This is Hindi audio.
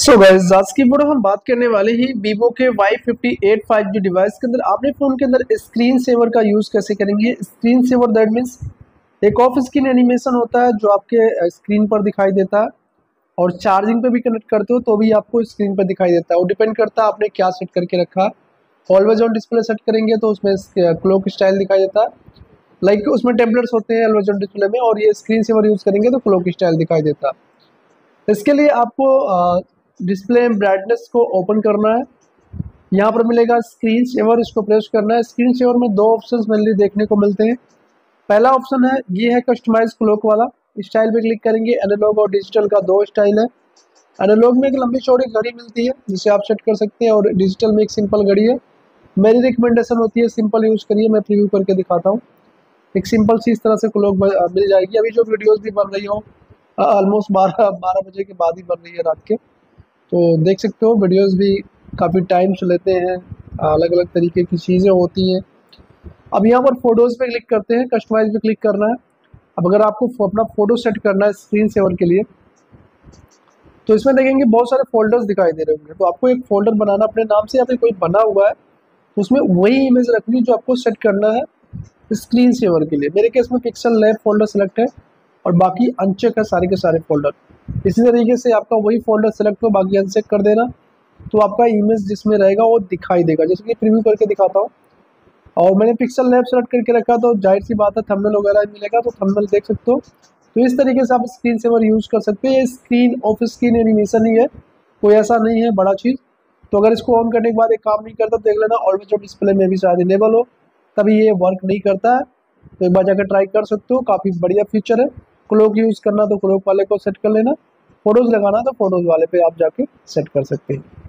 सो गाइस आज की वीडियो हम बात करने वाले हैं वीवो के Y58 5G डिवाइस के अंदर आपने फ़ोन के अंदर स्क्रीन सेवर का यूज़ कैसे करेंगे। स्क्रीन सेवर दैट मीन्स एक ऑफ स्क्रीन एनिमेशन होता है जो आपके स्क्रीन पर दिखाई देता है और चार्जिंग पे भी कनेक्ट करते हो तो भी आपको स्क्रीन पर दिखाई देता है। वो डिपेंड करता है आपने क्या सेट करके रखा। ऑलवेज ऑन डिस्प्ले सेट करेंगे तो उसमें क्लॉक स्टाइल दिखाई देता है, लाइक उसमें टेम्पलेट्स होते हैं ऑलवेज ऑन डिस्प्ले में, और ये स्क्रीन सेवर यूज़ करेंगे तो क्लॉक स्टाइल दिखाई देता है। इसके लिए आपको डिस्प्ले एंड ब्राइटनेस को ओपन करना है, यहाँ पर मिलेगा स्क्रीन सेवर, इसको प्रेस करना है। स्क्रीन सेवर में दो ऑप्शंस मेनली देखने को मिलते हैं। पहला ऑप्शन है ये है कस्टमाइज क्लॉक वाला, स्टाइल पे क्लिक करेंगे। एनालॉग और डिजिटल का दो स्टाइल है। एनालॉग में एक लंबी चौड़ी घड़ी मिलती है जिसे आप सेट कर सकते हैं, और डिजिटल में एक सिंपल घड़ी है। मेरी रिकमेंडेशन होती है सिंपल यूज़ करिए, मैं प्रीव्यू करके दिखाता हूँ। एक सिंपल सी इस तरह से क्लॉक मिल जाएगी। अभी जो वीडियोज़ भी बन रही हो ऑलमोस्ट बारह बजे के बाद ही बन रही है रात के, तो देख सकते हो वीडियोस भी काफ़ी टाइम से लेते हैं, अलग अलग तरीके की चीज़ें होती हैं। अब यहाँ पर फोटोज़ पे क्लिक करते हैं, कस्टमाइज पे क्लिक करना है। अब अगर आपको अपना फ़ोटो सेट करना है स्क्रीन सेवर के लिए तो इसमें देखेंगे बहुत सारे फोल्डर्स दिखाई दे रहे होंगे, तो आपको एक फ़ोल्डर बनाना अपने नाम से या फिर कोई बना हुआ है तो उसमें वही इमेज रखनी जो आपको सेट करना है स्क्रीन सेवर के लिए। मेरे केस में पिक्सल लैब फोल्डर सेलेक्ट है और बाकी अनचेक है सारे के सारे फोल्डर। इसी तरीके से आपका वही फोल्डर सेलेक्ट हो, बाकी अनचेक कर देना तो आपका इमेज जिसमें रहेगा वो दिखाई देगा। जैसे कि प्रीव्यू करके दिखाता हूँ, और मैंने पिक्सल लैब सेलेक्ट करके रखा तो जाहिर सी बात है थंबनेल वगैरह मिलेगा, तो थंबनेल देख सकते हो। तो इस तरीके से आप स्क्रीन सेवर यूज़ कर सकते हो। ये स्क्रीन ऑफ स्क्रीन एनिमेशन ही है, कोई ऐसा नहीं है बड़ा चीज़। तो अगर इसको ऑन करने के बाद एक काम नहीं करता देख लेना, ऑलवेज ऑन डिस्प्ले में भी शायद इनेबल हो तभी ये वर्क नहीं करता है, तो एक बार जाकर ट्राई कर सकते हो, काफ़ी बढ़िया फीचर है। क्लॉक यूज़ करना तो क्लॉक वाले को सेट कर लेना, फोटोज़ लगाना तो फोटोज़ वाले पे आप जाके सेट कर सकते हैं।